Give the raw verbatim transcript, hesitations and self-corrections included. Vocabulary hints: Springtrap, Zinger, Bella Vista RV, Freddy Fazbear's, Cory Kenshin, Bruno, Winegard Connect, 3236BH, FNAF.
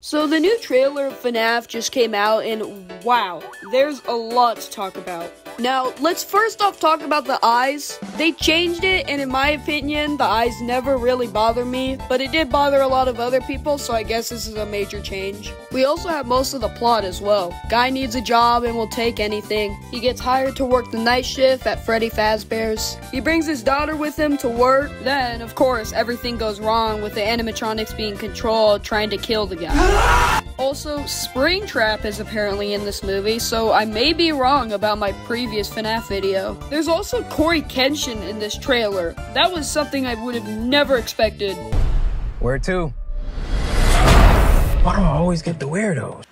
So the new trailer of FNAF just came out, and wow, there's a lot to talk about. Now, let's first off talk about the eyes. They changed it, and in my opinion, the eyes never really bother me, but it did bother a lot of other people, so I guess this is a major change. We also have most of the plot as well. Guy needs a job and will take anything. He gets hired to work the night shift at Freddy Fazbear's. He brings his daughter with him to work. Then, of course, everything goes wrong with the animatronics being controlled, trying to kill the guy. Also, Springtrap is apparently in this movie, so I may be wrong about my previous FNAF video. There's also Cory Kenshin in this trailer. That was something I would have never expected. Where to? Why do I always get the weirdos?